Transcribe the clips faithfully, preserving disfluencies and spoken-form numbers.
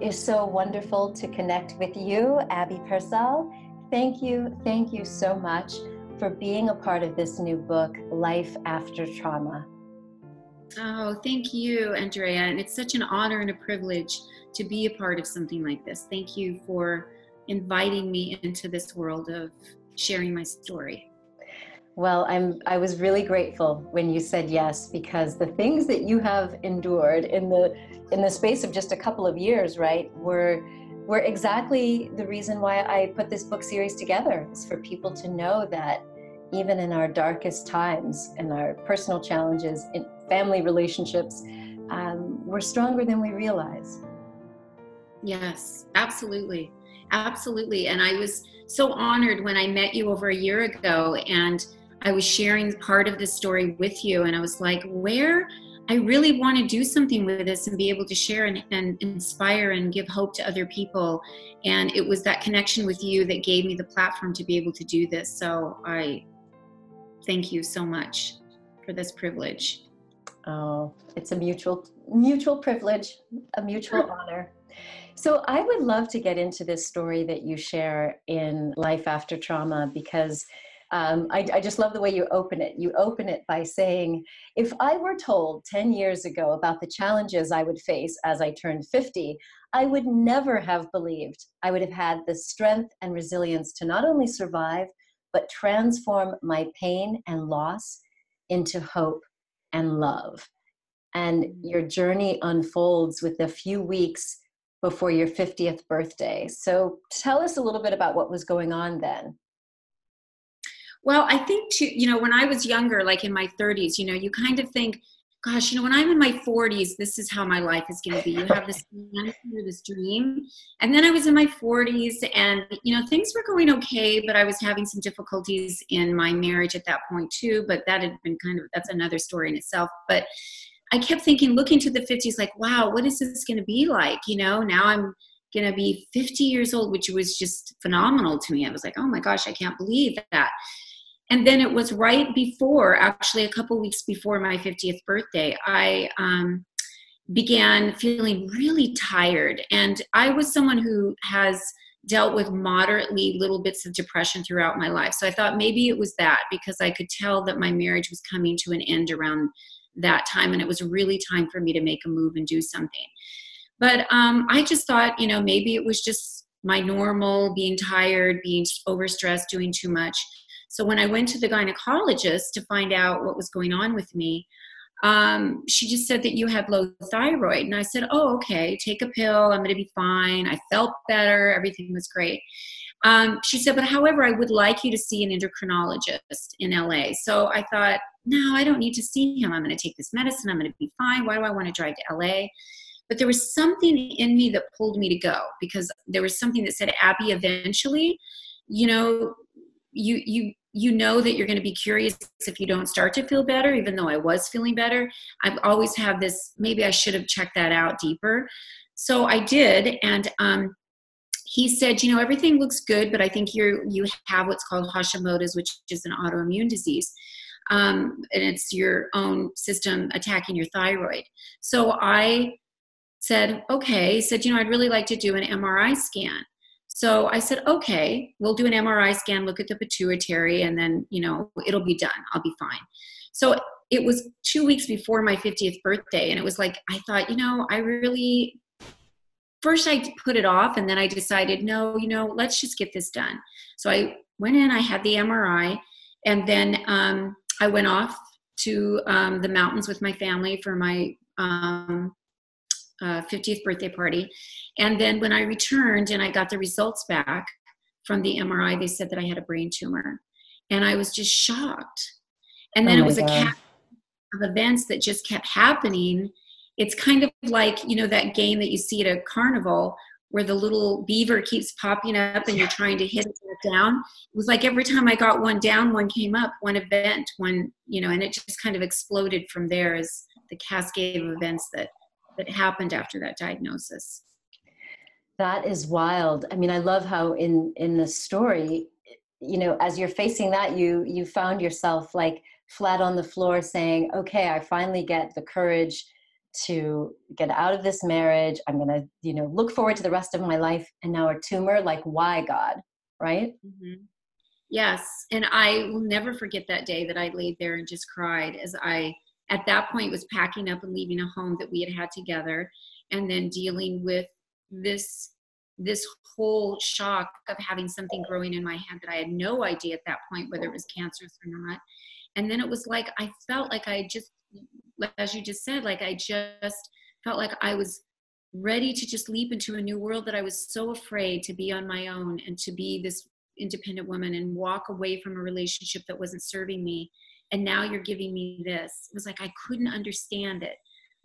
is so wonderful to connect with you, Abby Persall. Thank you, thank you so much for being a part of this new book, Life After Trauma. Oh, thank you, Andrea. And it's such an honor and a privilege to be a part of something like this. Thank you for inviting me into this world of sharing my story. Well, I'm, I was really grateful when you said yes, because the things that you have endured in the, in the space of just a couple of years, right, were, were exactly the reason why I put this book series together, is for people to know that even in our darkest times and our personal challenges in family relationships, um, we're stronger than we realize. Yes, absolutely. Absolutely. And I was so honored when I met you over a year ago, and I was sharing part of this story with you, and I was like, where I really want to do something with this and be able to share and, and inspire and give hope to other people. And it was that connection with you that gave me the platform to be able to do this. So I thank you so much for this privilege. Oh, it's a mutual, mutual privilege, a mutual honor. So I would love to get into this story that you share in Life After Trauma, because um, I, I just love the way you open it. You open it by saying, if I were told ten years ago about the challenges I would face as I turned fifty, I would never have believed I would have had the strength and resilience to not only survive, but transform my pain and loss into hope and love. And your journey unfolds with a few weeks before your fiftieth birthday. So tell us a little bit about what was going on then. Well, I think too, you know, when I was younger, like in my thirties, you know, you kind of think, gosh, you know, when I'm in my forties, this is how my life is going to be. You have this, this dream. And then I was in my forties, and, you know, things were going okay, but I was having some difficulties in my marriage at that point too, but that had been kind of, that's another story in itself. But I kept thinking, looking to the fifties, like, wow, what is this going to be like? You know, now I'm going to be fifty years old, which was just phenomenal to me. I was like, oh my gosh, I can't believe that. And then it was right before, actually a couple weeks before my fiftieth birthday, I um, began feeling really tired. And I was someone who has dealt with moderately little bits of depression throughout my life. So I thought maybe it was that, because I could tell that my marriage was coming to an end around that time, and it was really time for me to make a move and do something. But um, I just thought, you know, maybe it was just my normal being tired, being overstressed, doing too much. So when I went to the gynecologist to find out what was going on with me, um, she just said that you had low thyroid. And I said, oh, okay, take a pill. I'm going to be fine. I felt better. Everything was great. Um, she said, but however, I would like you to see an endocrinologist in L A. So I thought, no, I don't need to see him. I'm going to take this medicine. I'm going to be fine. Why do I want to drive to L A? But there was something in me that pulled me to go, because there was something that said, Abby, eventually, you know, you, you, you know that you're going to be curious if you don't start to feel better, even though I was feeling better. I've always had this, maybe I should have checked that out deeper. So I did. And, um, he said, you know, everything looks good, but I think you you have what's called Hashimoto's, which is an autoimmune disease. Um, and it's your own system attacking your thyroid. So I said, okay. He said, you know, I'd really like to do an M R I scan. So I said, okay, we'll do an M R I scan, look at the pituitary, and then, you know, it'll be done. I'll be fine. So it was two weeks before my fiftieth birthday. And it was like, I thought, you know, I really... First, I put it off, and then I decided, no, you know, let's just get this done. So I went in, I had the M R I, and then um, I went off to um, the mountains with my family for my um, uh, fiftieth birthday party. And then when I returned and I got the results back from the M R I, they said that I had a brain tumor. And I was just shocked. And then oh my it was God. a cat of events that just kept happening. It's kind of like, you know, that game that you see at a carnival where the little beaver keeps popping up and you're trying to hit it down. It was like every time I got one down, one came up, one event, one, you know, and it just kind of exploded from there as the cascade of events that, that happened after that diagnosis. That is wild. I mean, I love how in, in the story, you know, as you're facing that, you, you found yourself like flat on the floor saying, okay, I finally get the courage to get out of this marriage. I'm going to, you know, look forward to the rest of my life. And now a tumor, like, why, God? Right? Mm-hmm. Yes. And I will never forget that day that I laid there and just cried, as I, at that point, was packing up and leaving a home that we had had together, and then dealing with this, this whole shock of having something growing in my head that I had no idea at that point whether it was cancerous or not. And then it was like, I felt like I just, like, as you just said, like I just felt like I was ready to just leap into a new world, that I was so afraid to be on my own and to be this independent woman and walk away from a relationship that wasn't serving me. And now you're giving me this. It was like, I couldn't understand it.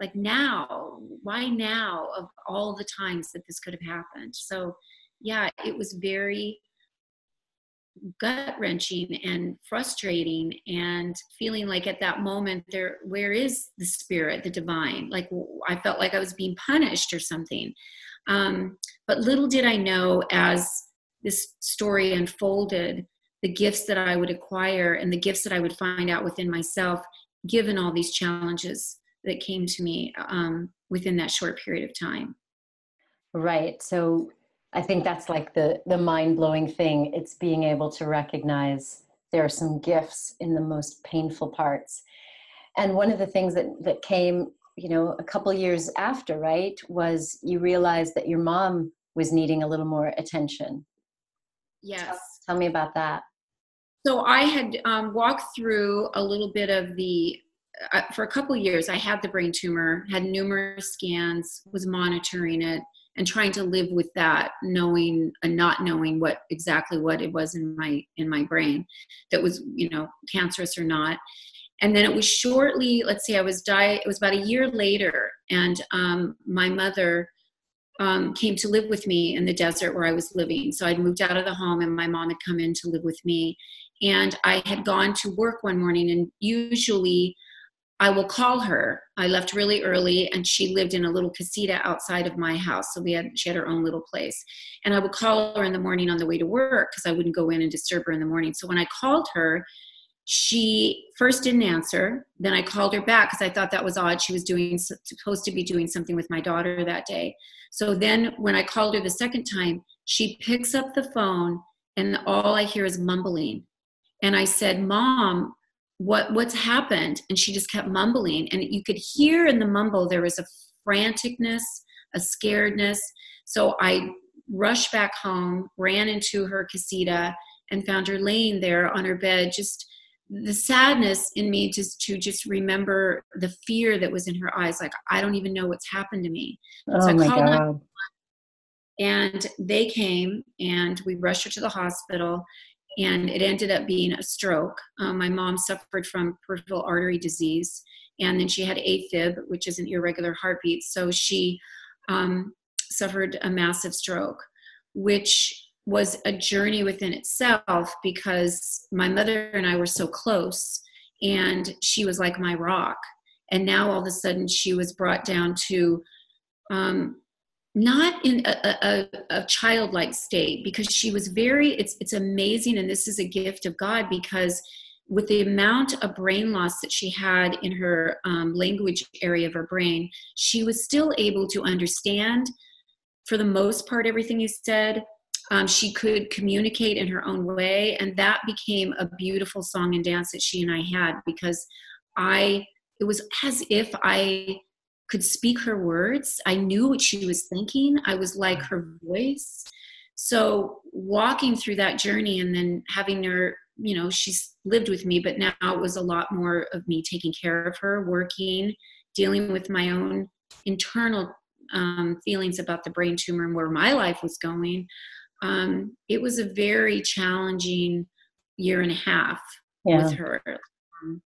Like, now, why now, of all the times that this could have happened? So yeah, it was very gut wrenching and frustrating, and feeling like at that moment there, where is the spirit, the divine? Like, I felt like I was being punished or something. Um, but little did I know, as this story unfolded, the gifts that I would acquire and the gifts that I would find out within myself, given all these challenges that came to me um, within that short period of time. Right. So I think that's like the, the mind-blowing thing. It's being able to recognize there are some gifts in the most painful parts. And one of the things that, that came, you know, a couple years after, right, was you realized that your mom was needing a little more attention. Yes. Tell, tell me about that. So I had um, walked through a little bit of the, Uh, for a couple years, I had the brain tumor, had numerous scans, was monitoring it and trying to live with that, knowing and not knowing what exactly what it was in my, in my brain that was, you know, cancerous or not. And then it was shortly, let's say I was di- it was about a year later. And, um, my mother, um, came to live with me in the desert where I was living. So I'd moved out of the home and my mom had come in to live with me, and I had gone to work one morning, and usually I will call her. I left really early, and she lived in a little casita outside of my house. So we had, she had her own little place, and I would call her in the morning on the way to work, because I wouldn't go in and disturb her in the morning. So when I called her, she first didn't answer. Then I called her back, because I thought that was odd. She was doing, supposed to be doing something with my daughter that day. So then when I called her the second time, she picks up the phone, and all I hear is mumbling. And I said, "Mom, what what's happened?" And she just kept mumbling, and you could hear in the mumble there was a franticness, a scaredness. So I rushed back home, ran into her casita, and found her laying there on her bed. Just the sadness in me just to just remember the fear that was in her eyes, like, I don't even know what's happened to me. Oh, so I my called God. And they came, and we rushed her to the hospital. And it ended up being a stroke. Um, my mom suffered from peripheral artery disease, and then she had AFib, which is an irregular heartbeat. So she um, suffered a massive stroke, which was a journey within itself, because my mother and I were so close, and she was like my rock. And now all of a sudden she was brought down to um, not in a, a, a childlike state, because she was very, it's, it's amazing. And this is a gift of God, because with the amount of brain loss that she had in her um, language area of her brain, she was still able to understand, for the most part, everything you said. Um, she could communicate in her own way. And that became a beautiful song and dance that she and I had, because I, it was as if I could speak her words. I knew what she was thinking. I was like her voice. So walking through that journey, and then having her, you know, she's lived with me, but now it was a lot more of me taking care of her, working, dealing with my own internal um, feelings about the brain tumor and where my life was going. Um, it was a very challenging year and a half yeah. with her. Um,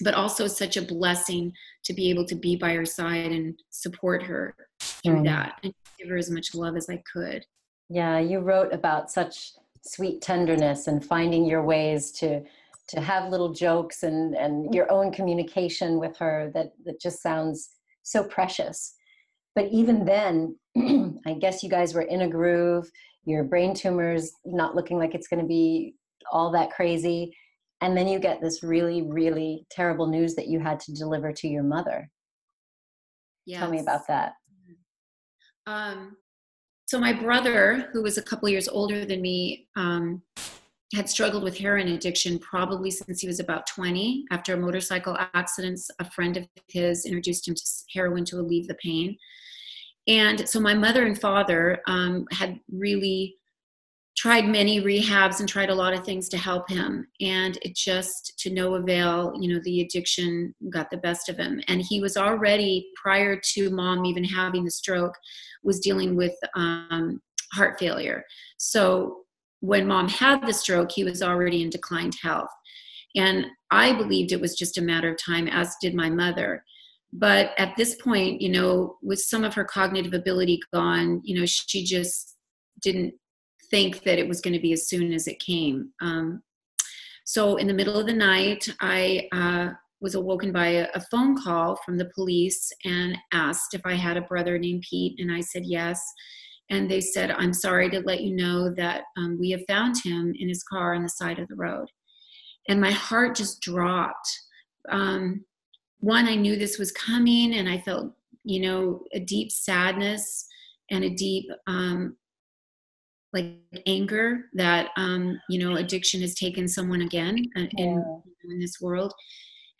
but also such a blessing to be able to be by her side and support her through mm. that, and give her as much love as I could. Yeah. You wrote about such sweet tenderness and finding your ways to, to have little jokes and, and your own communication with her that, that just sounds so precious. But even then, I guess you guys were in a groove, your brain tumor's not looking like it's going to be all that crazy. And then you get this really, really terrible news that you had to deliver to your mother. Yes. Tell me about that. Um, so my brother, who was a couple years older than me, um, had struggled with heroin addiction probably since he was about twenty. After a motorcycle accident, a friend of his introduced him to heroin to relieve the pain. And so my mother and father um, had really tried many rehabs and tried a lot of things to help him. And it just, to no avail, you know, the addiction got the best of him. And he was already, prior to mom even having the stroke, was dealing with um, heart failure. So when mom had the stroke, he was already in declined health. And I believed it was just a matter of time, as did my mother. But at this point, you know, with some of her cognitive ability gone, you know, she just didn't think that it was going to be as soon as it came. Um, so in the middle of the night, I uh, was awoken by a, a phone call from the police and asked if I had a brother named Pete. And I said, yes. And they said, I'm sorry to let you know that um, we have found him in his car on the side of the road. And my heart just dropped. Um, one, I knew this was coming, and I felt, you know, a deep sadness and a deep, um, like, anger that, um, you know, addiction has taken someone again in, in, in this world.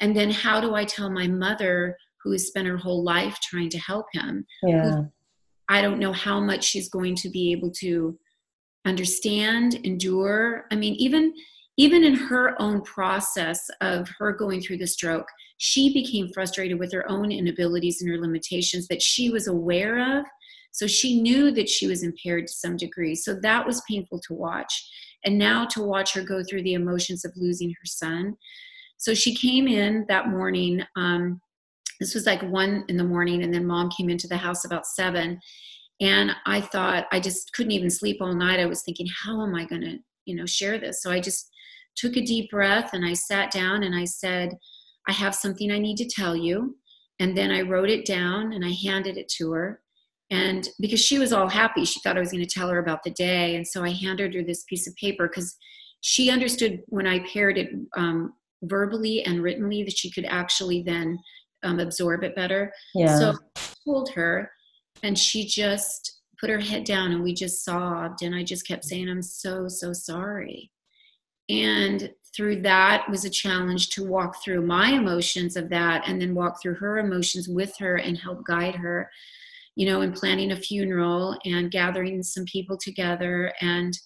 And then how do I tell my mother, who has spent her whole life trying to help him, yeah. who, I don't know how much she's going to be able to understand, endure. I mean, even, even in her own process of her going through the stroke, she became frustrated with her own inabilities and her limitations that she was aware of. So she knew that she was impaired to some degree. So that was painful to watch. And now to watch her go through the emotions of losing her son. So she came in that morning, um, this was like one in the morning, and then mom came into the house about seven. And I thought, I just couldn't even sleep all night. I was thinking, how am I going to, you know, share this? So I just took a deep breath and I sat down and I said, I have something I need to tell you. And then I wrote it down and I handed it to her. And because she was all happy, she thought I was going to tell her about the day. And so I handed her this piece of paper because she understood when I paired it um, verbally and writtenly that she could actually then Um, absorb it better. Yeah. So I told her, and she just put her head down and we just sobbed. And I just kept saying, I'm so, so sorry. And through that was a challenge to walk through my emotions of that and then walk through her emotions with her and help guide her, you know, in planning a funeral and gathering some people together. And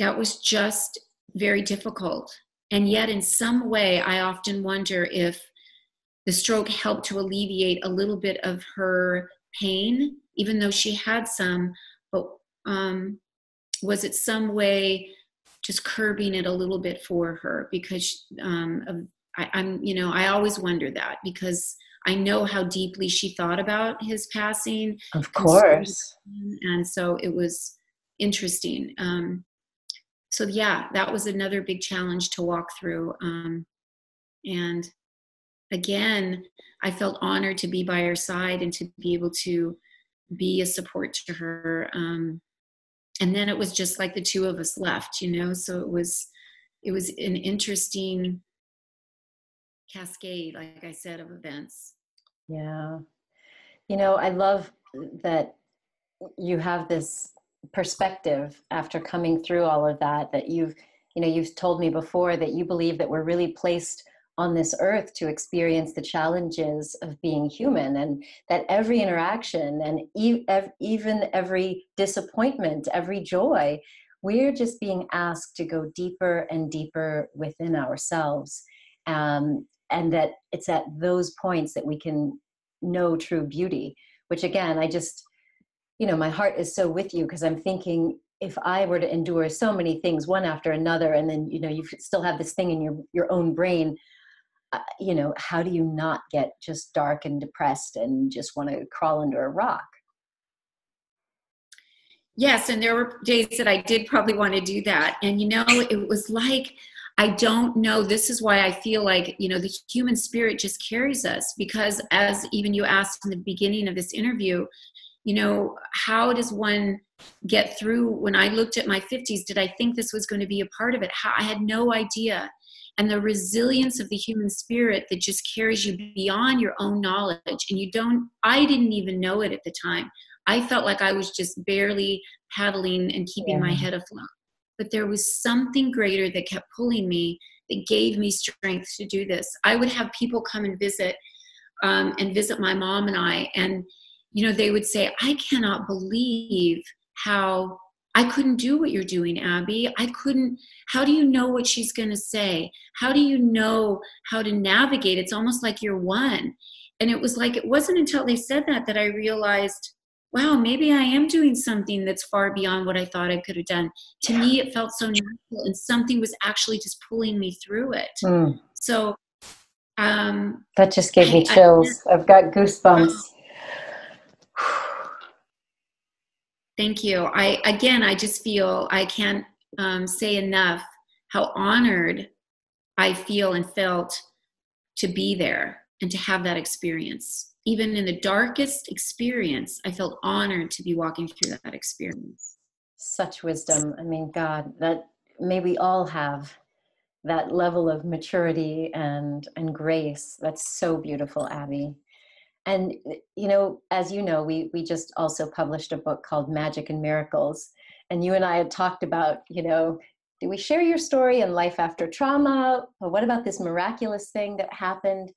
that was just very difficult. And yet in some way, I often wonder if the stroke helped to alleviate a little bit of her pain, even though she had some, but um, was it some way just curbing it a little bit for her? Because um, of, I, I'm, you know, I always wonder that because I know how deeply she thought about his passing. Of course. And so it was interesting. Um, so yeah, that was another big challenge to walk through. Um, and again, I felt honored to be by her side and to be able to be a support to her. Um, and then it was just like the two of us left, you know, so it was, it was an interesting cascade, like I said, of events. Yeah. You know, I love that you have this perspective after coming through all of that, that you've, you know, you've told me before that you believe that we're really placed on this earth to experience the challenges of being human, and that every interaction and e- ev- even every disappointment, every joy, we're just being asked to go deeper and deeper within ourselves. Um, and that it's at those points that we can know true beauty, which again, I just, you know, my heart is so with you because I'm thinking, if I were to endure so many things one after another, and then, you know, you still have this thing in your, your own brain, Uh, you know, how do you not get just dark and depressed and just want to crawl under a rock? Yes. And there were days that I did probably want to do that. And, you know, it was like, I don't know. This is why I feel like, you know, the human spirit just carries us because, as even you asked in the beginning of this interview, you know, how does one get through? When I looked at my fifties, did I think this was going to be a part of it? How, I had no idea. and the resilience of the human spirit that just carries you beyond your own knowledge. And you don't, I didn't even know it at the time. I felt like I was just barely paddling and keeping yeah. my head afloat. But there was something greater that kept pulling me, that gave me strength to do this. I would have people come and visit, um, and visit my mom and I. And, you know, they would say, I cannot believe how I couldn't do what you're doing, Abby. I couldn't, how do you know what she's going to say? How do you know how to navigate? It's almost like you're one. And it was like, it wasn't until they said that, that I realized, wow, maybe I am doing something that's far beyond what I thought I could have done. To yeah. me, it felt so natural, and something was actually just pulling me through it. Mm. So um, that just gave I, me chills. I, I've got goosebumps. Oh. Thank you. I, again, I just feel I can't um, say enough how honored I feel and felt to be there and to have that experience. Even in the darkest experience, I felt honored to be walking through that experience. Such wisdom. I mean, God, that may we all have that level of maturity and, and grace. That's so beautiful, Abby. And, you know, as you know, we, we just also published a book called Magic and Miracles. And you and I had talked about, you know, do we share your story in Life After Trauma? Or what about this miraculous thing that happened?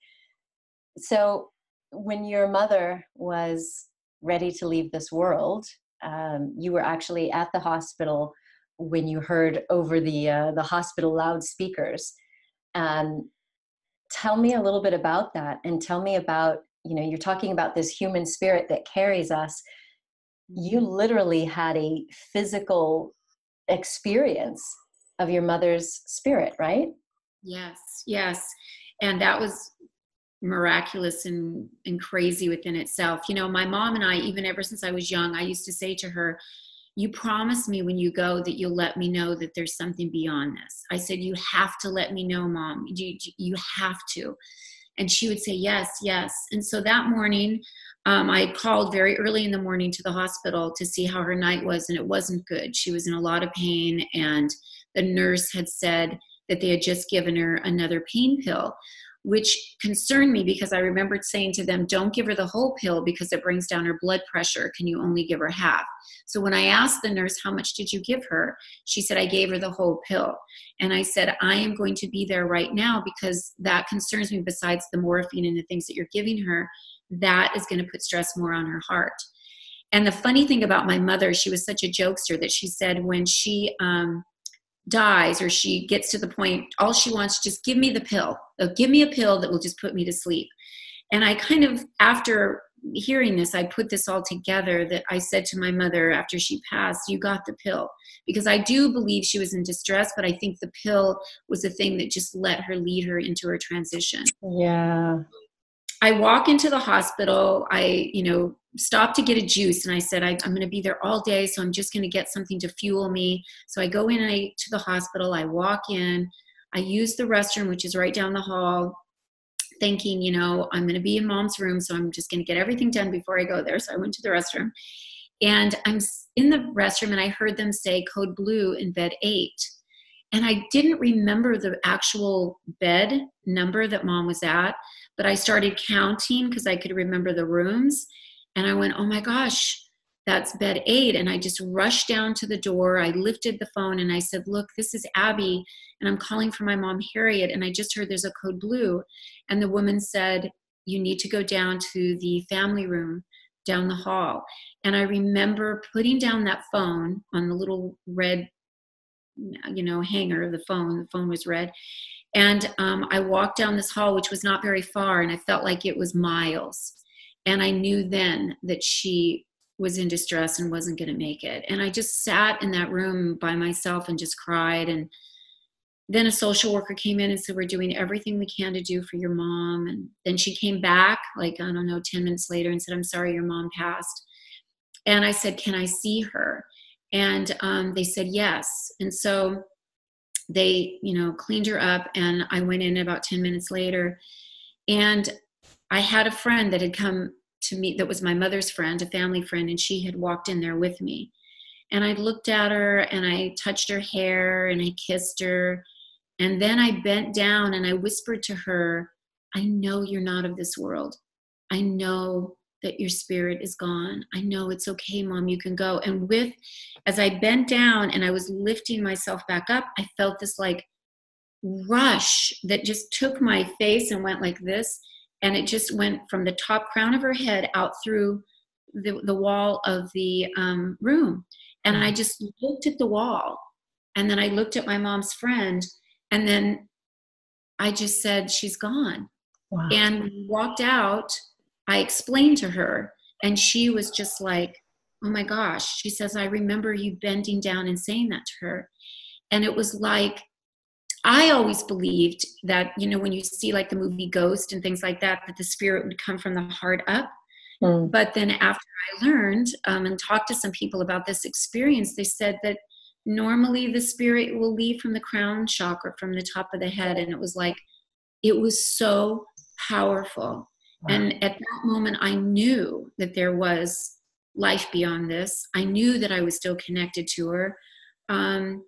So, when your mother was ready to leave this world, um, you were actually at the hospital when you heard over the uh, the hospital loudspeakers. Um, tell me a little bit about that, and tell me about, you know, you're talking about this human spirit that carries us. You literally had a physical experience of your mother's spirit, right? Yes, yes. And that was miraculous and, and crazy within itself. You know, my mom and I, even ever since I was young, I used to say to her, you promise me when you go that you'll let me know that there's something beyond this. I said, you have to let me know, Mom. You, you have to. And she would say, yes, yes. And so that morning, um, I called very early in the morning to the hospital to see how her night was, and it wasn't good. She was in a lot of pain, and the nurse had said that they had just given her another pain pill, which concerned me because I remembered saying to them, don't give her the whole pill because it brings down her blood pressure. Can you only give her half? So when I asked the nurse, how much did you give her? She said, I gave her the whole pill. And I said, I am going to be there right now because that concerns me. Besides the morphine and the things that you're giving her, that is going to put stress more on her heart. And the funny thing about my mother, she was such a jokester that she said when she um, dies or she gets to the point, all she wants, just give me the pill. Oh, give me a pill that will just put me to sleep. And I kind of, after hearing this, I put this all together, that I said to my mother after she passed, you got the pill. Because I do believe she was in distress, but I think the pill was the thing that just let her lead her into her transition. Yeah. I walk into the hospital. I, you know, stopped to get a juice. And I said, I, I'm going to be there all day, so I'm just going to get something to fuel me. So I go in and I, to the hospital. I walk in. I use the restroom, which is right down the hall, thinking, you know, I'm going to be in Mom's room, so I'm just going to get everything done before I go there. So I went to the restroom, and I'm in the restroom, and I heard them say code blue in bed eight. And I didn't remember the actual bed number that Mom was at, but I started counting because I could remember the rooms. And I went, oh my gosh, that's bed eight. And I just rushed down to the door. I lifted the phone and I said, look, this is Abby, and I'm calling for my mom, Harriet. And I just heard there's a code blue. And the woman said, you need to go down to the family room down the hall. And I remember putting down that phone on the little red, you know, hanger of the phone. The phone was red. And um, I walked down this hall, which was not very far. And I felt like it was miles. And I knew then that she was in distress and wasn't going to make it. And I just sat in that room by myself and just cried. And then a social worker came in and said, we're doing everything we can to do for your mom. And then she came back, like, I don't know, ten minutes later, and said, I'm sorry, your mom passed. And I said, can I see her? And um, they said, yes. And so they, you know, cleaned her up, and I went in about ten minutes later. And I had a friend that had come to me, that was my mother's friend, a family friend, and she had walked in there with me. And I looked at her, and I touched her hair, and I kissed her, And then I bent down and I whispered to her, I know you're not of this world. I know that your spirit is gone. I know it's okay, Mom, you can go. And with, as I bent down and I was lifting myself back up, I felt this like rush that just took my face and went like this. And it just went from the top crown of her head out through the, the wall of the um, room. And I just looked at the wall. And then I looked at my mom's friend. And then I just said, she's gone. Wow. And walked out. I explained to her. And she was just like, oh, my gosh. She says, I remember you bending down and saying that to her. And it was like, I always believed that, you know, when you see like the movie Ghost and things like that, that the spirit would come from the heart up. Mm. But then after I learned um, and talked to some people about this experience, they said that normally the spirit will leave from the crown chakra, from the top of the head. And it was like, it was so powerful. Wow. And at that moment, I knew that there was life beyond this. I knew that I was still connected to her. Um,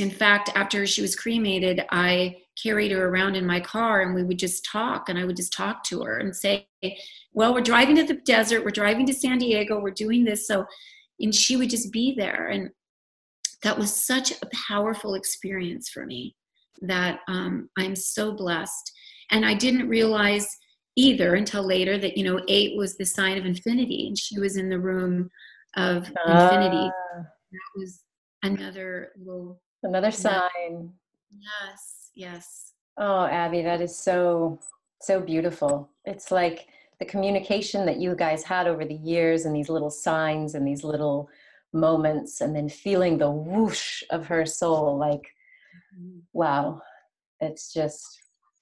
In fact, after she was cremated, I carried her around in my car and we would just talk, and I would just talk to her and say, well, we're driving to the desert. We're driving to San Diego. We're doing this. So, and she would just be there. And that was such a powerful experience for me that um, I'm so blessed. And I didn't realize either until later that, you know, eight was the sign of infinity, and she was in the room of ah. infinity. That was another little... Another sign. Yes, yes. Oh, Abby, that is so, so beautiful. It's like the communication that you guys had over the years and these little signs and these little moments, and then feeling the whoosh of her soul, like, mm-hmm. wow, it's just,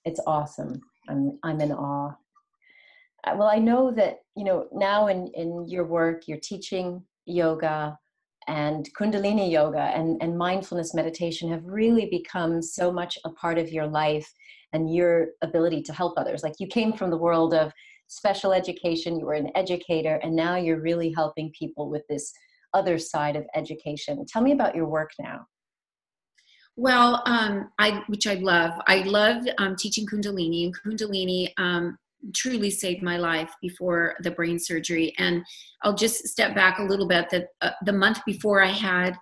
it's awesome. I'm, I'm in awe. Well, I know that, you know, now in, in your work, you're teaching yoga, and Kundalini yoga and, and mindfulness meditation have really become so much a part of your life and your ability to help others. Like, you came from the world of special education, you were an educator, and now you're really helping people with this other side of education. Tell me about your work now. Well, um, I, which I love. I love um, teaching Kundalini, and Kundalini um, truly saved my life before the brain surgery. And I'll just step back a little bit, that uh, the month before I had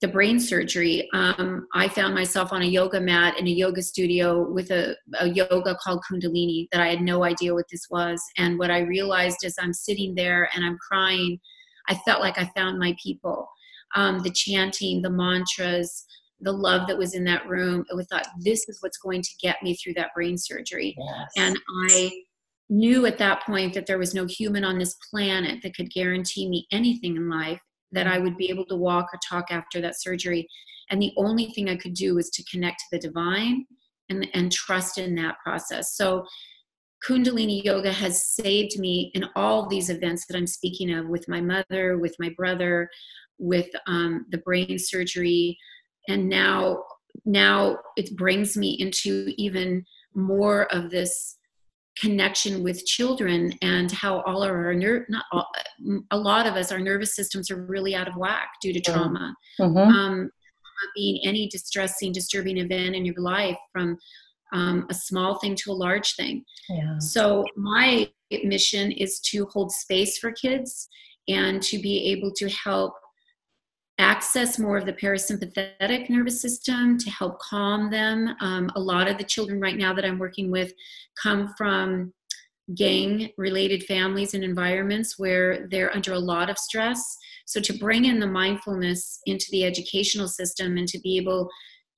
the brain surgery, um, I found myself on a yoga mat in a yoga studio with a, a yoga called Kundalini that I had no idea what this was. And what I realized is, I'm sitting there and I'm crying. I felt like I found my people. Um, the chanting, the mantras, the love that was in that room. I thought, this is what's going to get me through that brain surgery. Yes. And I knew at that point that there was no human on this planet that could guarantee me anything in life, that I would be able to walk or talk after that surgery. And the only thing I could do was to connect to the divine and, and trust in that process. So Kundalini yoga has saved me in all these events that I'm speaking of, with my mother, with my brother, with um, the brain surgery. And now, now it brings me into even more of this connection with children, and how all of our ner- not all, a lot of us, our nervous systems are really out of whack due to trauma. Mm-hmm. Um, being any distressing, disturbing event in your life, from um, a small thing to a large thing. Yeah. So my mission is to hold space for kids and to be able to help access more of the parasympathetic nervous system, to help calm them. Um, a lot of the children right now that I'm working with come from gang-related families and environments where they're under a lot of stress. So to bring in the mindfulness into the educational system, and to be able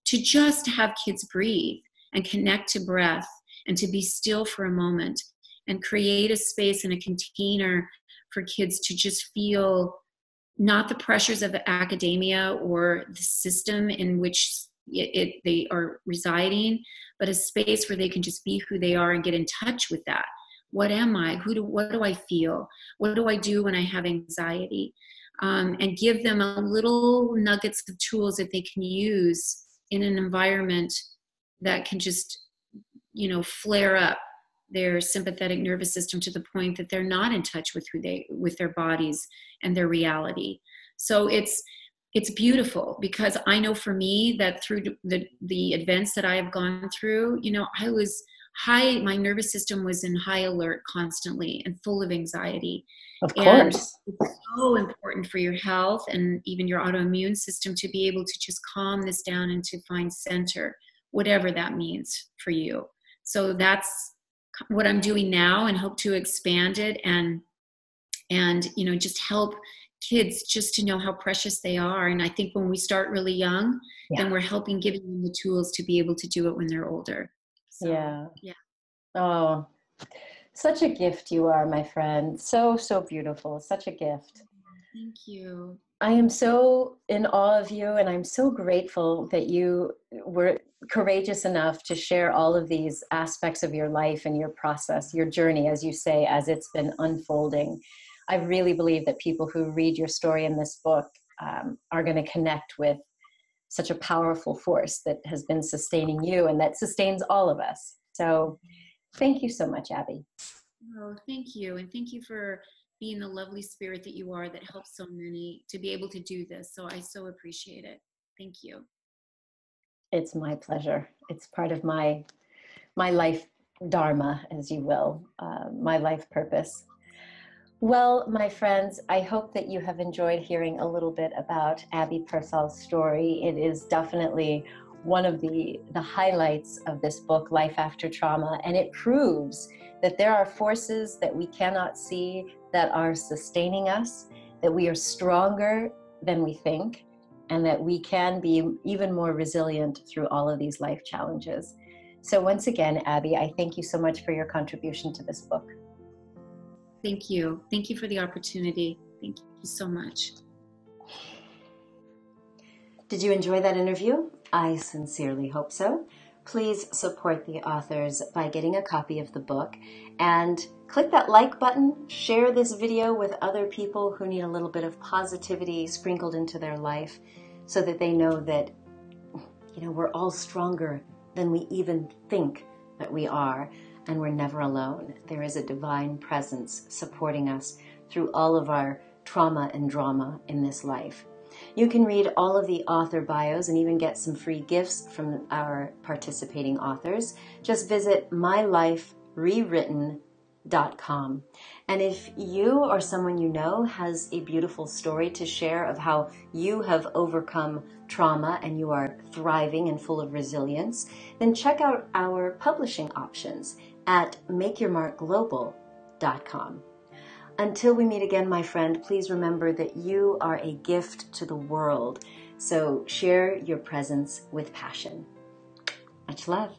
to just have kids breathe and connect to breath and to be still for a moment, and create a space and a container for kids to just feel not the pressures of academia or the system in which it, it, they are residing, but a space where they can just be who they are and get in touch with that. What am I? Who do, what do I feel? What do I do when I have anxiety? Um, and give them a little nuggets of tools that they can use in an environment that can just, you know, flare up their sympathetic nervous system to the point that they're not in touch with who they, with their bodies and their reality. So it's, it's beautiful, because I know for me that through the, the events that I have gone through, you know, I was high, my nervous system was in high alert constantly and full of anxiety. Of course. And it's so important for your health and even your autoimmune system to be able to just calm this down and to find center, whatever that means for you. So that's what I'm doing now, and hope to expand it and, and, you know, just help kids just to know how precious they are. And I think when we start really young, yeah. then we're helping giving them the tools to be able to do it when they're older. So, yeah. Yeah. Oh, such a gift you are, my friend. So, so beautiful. Such a gift. Thank you. I am so in awe of you, and I'm so grateful that you were courageous enough to share all of these aspects of your life and your process, your journey, as you say, as it's been unfolding. I really believe that people who read your story in this book um, are going to connect with such a powerful force that has been sustaining you and that sustains all of us. So thank you so much, Abby. Oh, thank you. And thank you for being the lovely spirit that you are, that helps so many to be able to do this. So I so appreciate it. Thank you. It's my pleasure. It's part of my, my life dharma, as you will, uh, my life purpose. Well, my friends, I hope that you have enjoyed hearing a little bit about Abby Persall's story. It is definitely one of the, the highlights of this book, Life After Trauma, and it proves that there are forces that we cannot see that are sustaining us, that we are stronger than we think, and that we can be even more resilient through all of these life challenges. So once again, Abby, I thank you so much for your contribution to this book. Thank you. Thank you for the opportunity. Thank you so much. Did you enjoy that interview? I sincerely hope so. Please support the authors by getting a copy of the book, and click that like button, share this video with other people who need a little bit of positivity sprinkled into their life, so that they know that, you know, we're all stronger than we even think that we are. And we're never alone. There is a divine presence supporting us through all of our trauma and drama in this life. You can read all of the author bios and even get some free gifts from our participating authors. Just visit my life rewritten dot com. And if you or someone you know has a beautiful story to share of how you have overcome trauma and you are thriving and full of resilience, then check out our publishing options at make your mark global dot com. Until we meet again, my friend, please remember that you are a gift to the world. So share your presence with passion. Much love.